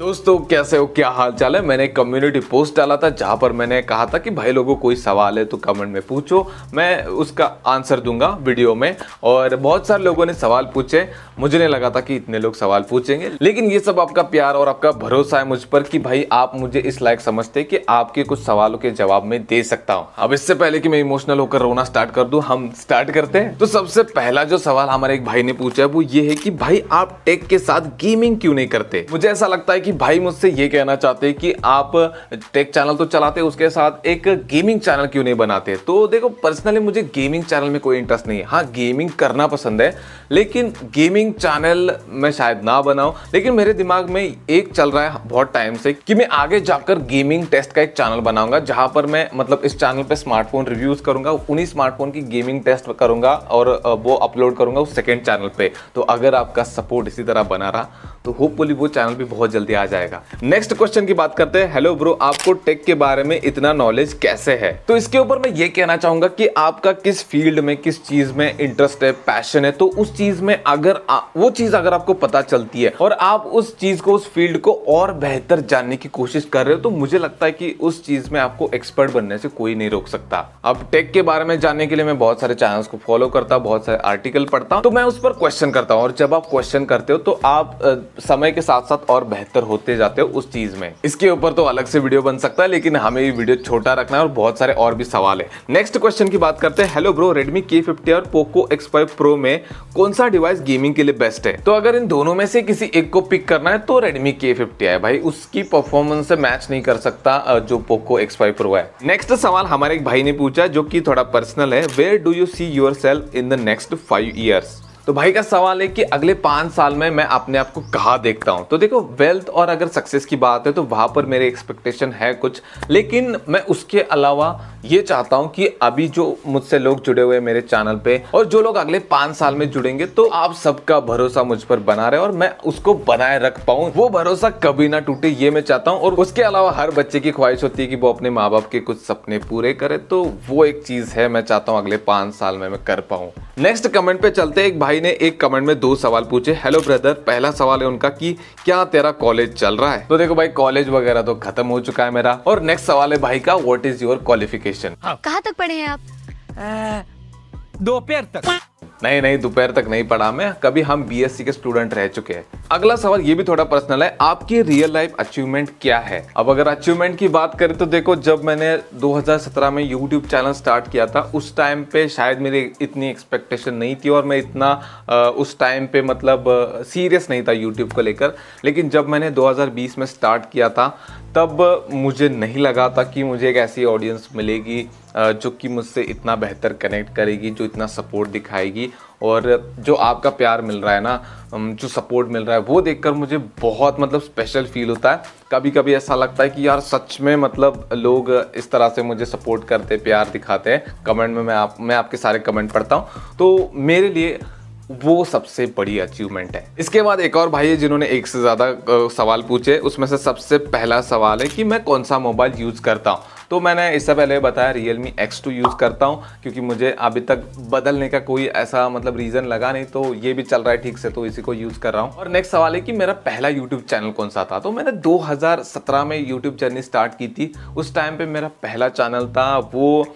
दोस्तों कैसे हो, क्या हाल चाल है। मैंने एक कम्युनिटी पोस्ट डाला था जहाँ पर मैंने कहा था कि भाई लोगों कोई सवाल है तो कमेंट में पूछो, मैं उसका आंसर दूंगा वीडियो में। और बहुत सारे लोगों ने सवाल पूछे, मुझे नहीं लगा था कि इतने लोग सवाल पूछेंगे, लेकिन ये सब आपका प्यार और आपका भरोसा है मुझ पर कि भाई आप मुझे इस लायक समझते कि आपके कुछ सवालों के जवाब में दे सकता हूँ। अब इससे पहले कि मैं इमोशनल होकर रोना स्टार्ट कर दूँ, हम स्टार्ट करते हैं। तो सबसे पहला जो सवाल हमारे एक भाई ने पूछा है वो ये है कि भाई आप टेक के साथ गेमिंग क्यों नहीं करते। मुझे ऐसा लगता है कि भाई मुझसे ये कहना चाहते हैं कि आप टेक चैनल तो चलाते, उसके साथ एक गेमिंग चैनल क्यों नहीं बनाते। तो देखो, पर्सनली मुझे गेमिंग चैनल में कोई इंटरेस्ट नहीं है। हाँ, गेमिंग करना पसंद है, लेकिन गेमिंग चैनल मैं शायद ना बनाऊं। लेकिन मेरे दिमाग में एक चल रहा है बहुत टाइम से कि मैं आगे जाकर गेमिंग टेस्ट का एक चैनल बनाऊंगा, जहां पर मैं मतलब इस चैनल पर स्मार्टफोन रिव्यूज करूंगा, उन्हीं स्मार्टफोन की गेमिंग टेस्ट करूंगा और वो अपलोड करूंगा उस सेकेंड चैनल पर। तो अगर आपका सपोर्ट इसी तरह बना रहा तो होपफुली वो चैनल भी बहुत जल्दी आ जाएगा। नेक्स्ट क्वेश्चन की बात करते हैं। हेलो ब्रो, आपको टेक के बारे में इतना नॉलेज कैसे है। तो इसके ऊपर मैं ये कहना चाहूंगा कि आपका किस फील्ड में, किस चीज में इंटरेस्ट है, पैशन है, तो उस चीज में अगर वो चीज अगर आपको पता चलती है और आप उस चीज को, उस फील्ड को और बेहतर जानने की कोशिश कर रहे हो, तो मुझे लगता है कि उस चीज में आपको एक्सपर्ट बनने से कोई नहीं रोक सकता। अब टेक के बारे में जानने के लिए मैं बहुत सारे चैनल्स को फॉलो करता हूँ, बहुत सारे आर्टिकल पढ़ता हूँ, तो मैं उस पर क्वेश्चन करता हूँ। और जब आप क्वेश्चन करते हो तो आप समय के साथ साथ और बेहतर होते जाते हो उस चीज में। इसके ऊपर तो अलग से वीडियो बन सकता है, लेकिन हमें ये वीडियो छोटा रखना है और बहुत सारे और भी सवाल है। नेक्स्ट क्वेश्चन की बात करते हैं। हेलो ब्रो, Redmi K50 और Poco X5 Pro में कौन सा डिवाइस गेमिंग के लिए बेस्ट है। तो अगर इन दोनों में से किसी एक को पिक करना है तो Redmi K50 है भाई, उसकी परफॉर्मेंस से मैच नहीं कर सकता जो Poco X5 Pro है। नेक्स्ट सवाल हमारे एक भाई ने पूछा जो की थोड़ा पर्सनल है। Where do you see yourself in the next 5 years. तो भाई का सवाल है कि अगले 5 साल में मैं अपने आप को कहाँ देखता हूँ। तो देखो, वेल्थ और अगर सक्सेस की बात है तो वहाँ पर मेरे एक्सपेक्टेशन है कुछ, लेकिन मैं उसके अलावा ये चाहता हूँ कि अभी जो मुझसे लोग जुड़े हुए हैं मेरे चैनल पे और जो लोग अगले 5 साल में जुड़ेंगे, तो आप सबका भरोसा मुझ पर बना रहे और मैं उसको बनाए रख पाऊँ, वो भरोसा कभी ना टूटे, ये मैं चाहता हूँ। और उसके अलावा हर बच्चे की ख्वाहिश होती है कि वो अपने माँ बाप के कुछ सपने पूरे करे, तो वो एक चीज़ है मैं चाहता हूँ अगले 5 साल में मैं कर पाऊँ। नेक्स्ट कमेंट पे चलते। एक भाई ने एक कमेंट में 2 सवाल पूछे। हेलो ब्रदर, पहला सवाल है उनका कि क्या तेरा कॉलेज चल रहा है। तो देखो भाई, कॉलेज वगैरह तो खत्म हो चुका है मेरा। और नेक्स्ट सवाल है भाई का, व्हाट इज योर क्वालिफिकेशन। कहाँ तक पढ़े हैं आप। दोपहर तक। नहीं, दोपहर तक नहीं पढ़ा मैं, कभी हम बीएससी के स्टूडेंट रह चुके हैं। अगला सवाल ये भी थोड़ा पर्सनल है, आपकी रियल लाइफ अचीवमेंट क्या है। अब अगर अचीवमेंट की बात करें तो देखो, जब मैंने 2017 में यूट्यूब चैनल स्टार्ट किया था, उस टाइम पे शायद मेरी इतनी एक्सपेक्टेशन नहीं थी और मैं इतना उस टाइम पे मतलब सीरियस नहीं था यूट्यूब को लेकर। लेकिन जब मैंने 2020 में स्टार्ट किया था तब मुझे नहीं लगा था कि मुझे एक ऐसी ऑडियंस मिलेगी जो कि मुझसे इतना बेहतर कनेक्ट करेगी, जो इतना सपोर्ट दिखाएगी। और जो आपका प्यार मिल रहा है ना, जो सपोर्ट मिल रहा है, वो देखकर मुझे बहुत मतलब स्पेशल फील होता है। कभी कभी ऐसा लगता है कि यार सच में मतलब लोग इस तरह से मुझे सपोर्ट करते, प्यार दिखाते हैं। कमेंट में मैं आपके सारे कमेंट पढ़ता हूँ, तो मेरे लिए वो सबसे बड़ी अचीवमेंट है। इसके बाद एक और भाई है जिन्होंने 1 से ज़्यादा सवाल पूछे। उसमें से सबसे पहला सवाल है कि मैं कौन सा मोबाइल यूज़ करता हूँ। तो मैंने इससे पहले बताया, Realme X2 यूज़ करता हूँ, क्योंकि मुझे अभी तक बदलने का कोई ऐसा मतलब रीज़न लगा नहीं, तो ये भी चल रहा है ठीक से, तो इसी को यूज़ कर रहा हूँ। और नेक्स्ट सवाल है कि मेरा पहला YouTube चैनल कौन सा था। तो मैंने 2017 में YouTube जर्नी स्टार्ट की थी। उस टाइम पर मेरा पहला चैनल था, वो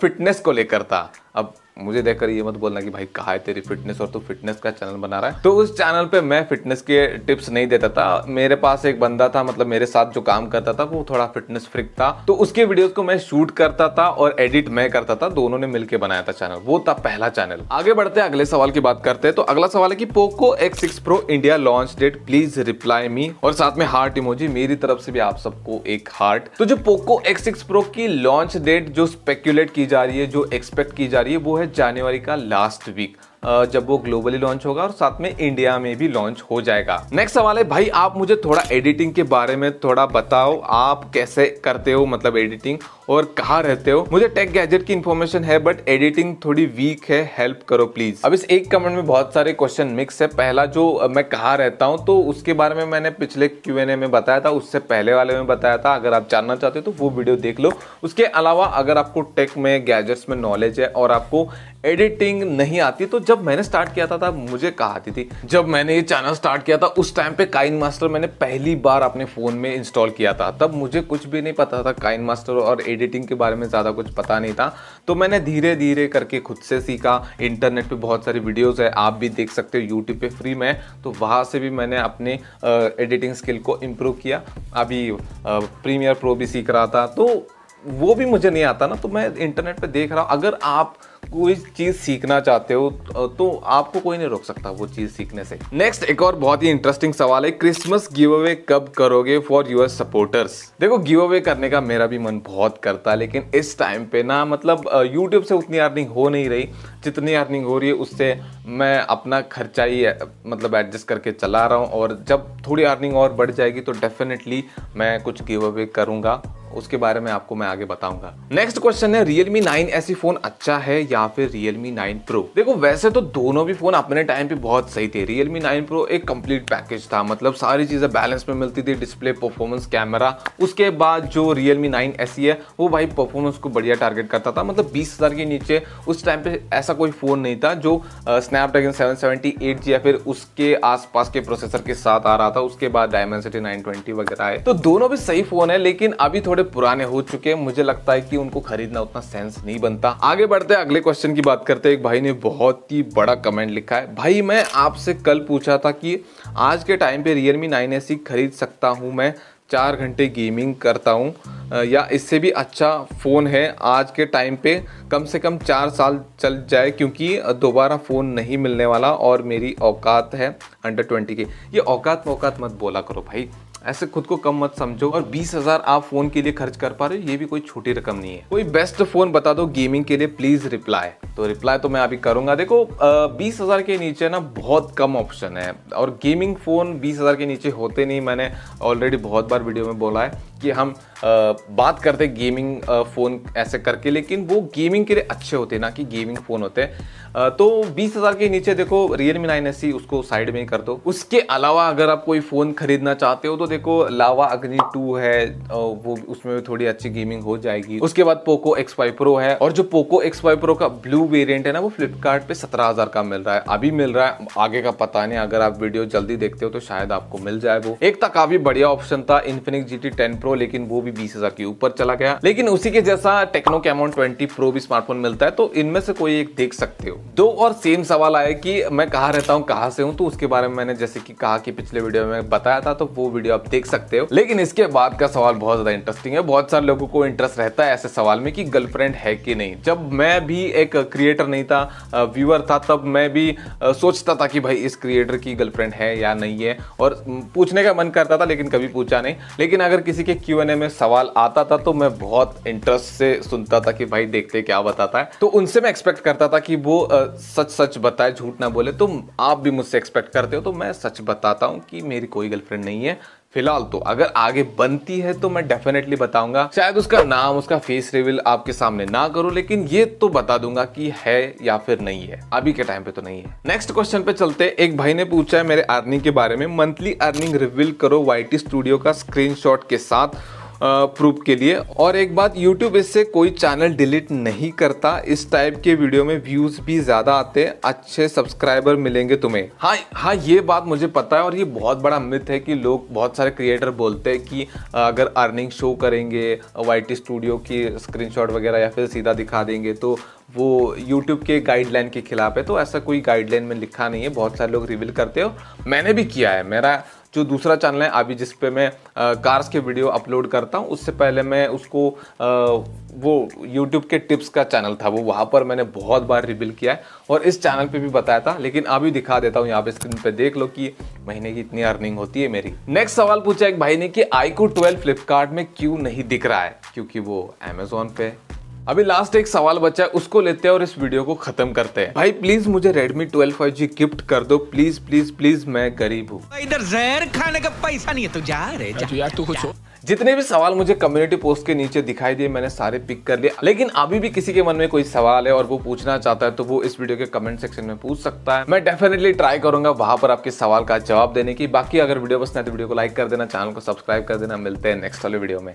फिटनेस को लेकर था। अब मुझे देखकर ये मत बोलना कि भाई कहाँ है तेरी फिटनेस और तू फिटनेस का चैनल बना रहा है। तो उस चैनल पे मैं फिटनेस के टिप्स नहीं देता था। मेरे पास एक बंदा था, मतलब मेरे साथ जो काम करता था, वो थोड़ा फिटनेस फ्रिक था, तो उसके वीडियोस को मैं शूट करता था और एडिट मैं करता था, दोनों ने मिलकर बनाया था चैनल। वो था पहला चैनल। आगे बढ़ते हैं, अगले सवाल की बात करते हैं। तो अगला सवाल है कि Poco X6 Pro India launch date, please reply me. और साथ में हार्ट इमोजी, मेरी तरफ से भी आप सबको एक हार्ट। तो जो पोको X6 Pro की लॉन्च डेट जो स्पेक्यूलेट की जा रही है, जो एक्सपेक्ट की जा रही है, वो है जनवरी का लास्ट वीक, जब वो ग्लोबली लॉन्च होगा और साथ में इंडिया में भी लॉन्च हो जाएगा। नेक्स्ट सवाल है भाई, आप मुझे थोड़ा एडिटिंग के बारे में थोड़ा बताओ, आप कैसे करते हो मतलब एडिटिंग और कहाँ रहते हो। मुझे टेक गैजेट की इन्फॉर्मेशन है बट एडिटिंग थोड़ी वीक है, हेल्प करो प्लीज। अब इस एक कमेंट में बहुत सारे क्वेश्चन मिक्स है। पहला जो मैं कहाँ रहता हूँ, तो उसके बारे में मैंने पिछले Q&A में बताया था, उससे पहले वाले में बताया था। अगर आप जानना चाहते हो तो वो वीडियो देख लो। उसके अलावा अगर आपको टेक में, गैजेट्स में नॉलेज है और आपको एडिटिंग नहीं आती, तो जब मैंने स्टार्ट किया था तब मुझे कहा थी जब मैंने ये चैनल स्टार्ट किया था उस टाइम पे काइन मास्टर मैंने पहली बार अपने फोन में इंस्टॉल किया था। तब मुझे कुछ भी नहीं पता था काइन मास्टर और एडिटिंग के बारे में ज़्यादा कुछ पता नहीं था, तो मैंने धीरे धीरे करके खुद से सीखा। इंटरनेट पे बहुत सारी वीडियोस है, आप भी देख सकते हो यूट्यूब पे फ्री में, तो वहाँ से भी मैंने अपने एडिटिंग स्किल को इम्प्रूव किया। अभी प्रीमियर प्रो भी सीख रहा था, तो वो भी मुझे नहीं आता ना, तो मैं इंटरनेट पे देख रहा हूँ। अगर आप कोई चीज़ सीखना चाहते हो तो आपको कोई नहीं रोक सकता वो चीज़ सीखने से। नेक्स्ट एक और बहुत ही इंटरेस्टिंग सवाल है, क्रिसमस गिव अवे कब करोगे फॉर यूर सपोर्टर्स? देखो, गिव अवे करने का मेरा भी मन बहुत करता है, लेकिन इस टाइम पे ना मतलब यूट्यूब से उतनी अर्निंग हो नहीं रही, जितनी अर्निंग हो रही है उससे मैं अपना खर्चा ही मतलब एडजस्ट करके चला रहा हूँ। और जब थोड़ी अर्निंग और बढ़ जाएगी तो डेफिनेटली मैं कुछ गिव अवे करूँगा, उसके बारे में आपको मैं आगे बताऊंगा। नेक्स्ट क्वेश्चन है, Realme 9 ऐसी फोन अच्छा है या फिर Realme 9 Pro? देखो, वैसे तो दोनों भी फोन अपने टाइम पे बहुत सही थे। Realme 9 Pro एक कंप्लीट पैकेज था, मतलब सारी चीजें बैलेंस में मिलती थी, डिस्प्ले, परफॉर्मेंस, कैमरा। उसके बाद जो Realme 9 ऐसी है वो भाई परफॉर्मेंस को बढ़िया टारगेट करता था, मतलब 20,000 के नीचे उस टाइम पे ऐसा कोई फोन नहीं था जो स्नैपड्रैगन 778G या फिर उसके आसपास के प्रोसेसर के साथ आ रहा था। उसके बाद डायमेंसिटी 920 वगैरह है, तो दोनों भी सही फोन है, लेकिन अभी थोड़े पुराने हो चुके हैं, मुझे लगता है कि उनको खरीदना उतना सेंस नहीं बनता। आगे बढ़ते हैं, अगले क्वेश्चन की बात करते हैं। एक भाई ने बहुत ही बड़ा कमेंट लिखा है, भाई मैं आपसे कल पूछा था कि आज के टाइम पे Realme 9SE खरीद सकता हूं मैं, 4 घंटे गेमिंग करता हूं, या इससे भी अच्छा फ़ोन है आज के टाइम पे, कम से कम 4 साल चल जाए क्योंकि दोबारा फ़ोन नहीं मिलने वाला और मेरी औकात है under 20 की। ये औकात मत बोला करो भाई, ऐसे खुद को कम मत समझो। और 20,000 आप फोन के लिए खर्च कर पा रहे हो, ये भी कोई छोटी रकम नहीं है। कोई बेस्ट फोन बता दो गेमिंग के लिए प्लीज रिप्लाई, तो रिप्लाई तो मैं अभी करूंगा। देखो 20,000 के नीचे ना बहुत कम ऑप्शन है, और गेमिंग फोन 20,000 के नीचे होते नहीं। मैंने ऑलरेडी बहुत बार वीडियो में बोला है कि हम बात करते गेमिंग फ़ोन ऐसे करके, लेकिन वो गेमिंग के लिए अच्छे होते ना कि गेमिंग फ़ोन होते। तो 20,000 के नीचे देखो Realme 9SE उसको साइड में ही कर दो। उसके अलावा अगर आप कोई फ़ोन खरीदना चाहते हो तो देखो लावा अग्नि 2 है, वो उसमें भी थोड़ी अच्छी गेमिंग हो जाएगी। उसके बाद पोको X5 Pro है, और जो पोको X5 Pro का ब्लू वेरियंट है ना वो फ्लिपकार्ट पे 17,000 का मिल रहा है, अभी मिल रहा है, आगे का पता नहीं। अगर आप वीडियो जल्दी देखते हो तो शायद आपको मिल जाए। वो एक था काफ़ी बढ़िया ऑप्शन था Infinix GT 10 Pro, लेकिन वो भी 20,000 के ऊपर चला गया। लेकिन उसी के जैसा टेक्नो कैमोन 20 Pro भी स्मार्टफोन मिलता है, तो इनमें से कोई एक देख सकते हो। दो और सेम सवाल आया कि मैं कहाँ रहता हूँ, कहाँ से हूँ, तो उसके बारे में मैंने जैसे कि कहा कि पिछले वीडियो में बताया था, तो वो वीडियो आप देख सकते हो। लेकिन इसके बाद का सवाल बहुत ज्यादा इंटरेस्टिंग है, बहुत सारे लोगों को इंटरेस्ट रहता है ऐसे सवाल में कि गर्लफ्रेंड है कि नहीं। जब मैं भी एक क्रिएटर नहीं था, व्यूअर था, तब मैं भी सोचता था कि भाई इस क्रिएटर की गर्लफ्रेंड है या नहीं है, और पूछने का मन करता था लेकिन कभी पूछा नहीं। लेकिन अगर किसी के Q&A में सवाल आता था तो मैं बहुत इंटरेस्ट से सुनता था कि भाई देखते क्या बताता है, तो उनसे मैं एक्सपेक्ट करता था कि वो सच बताए, झूठ ना बोले। तो आप भी मुझसे एक्सपेक्ट करते हो, तो मैं सच बताता हूँ कि मेरी कोई गर्लफ्रेंड नहीं है फिलहाल। तो अगर आगे बनती है तो मैं डेफिनेटली बताऊंगा, शायद उसका नाम, उसका फेस रिवील आपके सामने ना करूं, लेकिन ये तो बता दूंगा कि है या फिर नहीं है। अभी के टाइम पे तो नहीं है। नेक्स्ट क्वेश्चन पे चलते हैं। एक भाई ने पूछा है मेरे अर्निंग के बारे में, मंथली अर्निंग रिवील करो YT स्टूडियो का स्क्रीनशॉट के साथ प्रूफ के लिए। और एक बात, YouTube इससे कोई चैनल डिलीट नहीं करता, इस टाइप के वीडियो में व्यूज भी ज़्यादा आते हैं, अच्छे सब्सक्राइबर मिलेंगे तुम्हें। हाँ, ये बात मुझे पता है, और ये बहुत बड़ा मिथ है कि लोग, बहुत सारे क्रिएटर बोलते हैं कि अगर अर्निंग शो करेंगे YT स्टूडियो की स्क्रीनशॉट वगैरह या फिर सीधा दिखा देंगे तो वो YouTube के गाइडलाइन के खिलाफ है। तो ऐसा कोई गाइडलाइन में लिखा नहीं है, बहुत सारे लोग रिवील करते हो, मैंने भी किया है। मेरा जो दूसरा चैनल है अभी जिस पे मैं कार्स के वीडियो अपलोड करता हूँ, उससे पहले मैं उसको वो YouTube के टिप्स का चैनल था, वो वहाँ पर मैंने बहुत बार रिवील किया है, और इस चैनल पे भी बताया था। लेकिन अभी दिखा देता हूँ, यहाँ पे स्क्रीन पे देख लो कि महीने की इतनी अर्निंग होती है मेरी। नेक्स्ट सवाल पूछा एक भाई ने कि iQOO 12 फ्लिपकार्ट में क्यों नहीं दिख रहा है, क्योंकि वो अमेजोन पे। अभी लास्ट एक सवाल बचा है, उसको लेते हैं और इस वीडियो को खत्म करते हैं। भाई प्लीज मुझे Redmi 12 5G गिफ्ट कर दो, प्लीज प्लीज प्लीज, मैं गरीब हूँ, इधर जहर खाने का पैसा नहीं है, तो जा रे यार तू कुछ। जितने भी सवाल मुझे कम्युनिटी पोस्ट के नीचे दिखाई दिए मैंने सारे पिक कर लिए, लेकिन अभी भी किसी के मन में कोई सवाल है और वो पूछना चाहता है तो वो इस वीडियो के कमेंट सेक्शन में पूछ सकता है। मैं डेफिनेटली ट्राई करूंगा वहां पर आपके सवाल का जवाब देने की। बाकी अगर वीडियो पसंद है तो वीडियो को लाइक कर देना, चैनल को सब्सक्राइब कर देना। मिलते हैं नेक्स्ट वाले वीडियो में।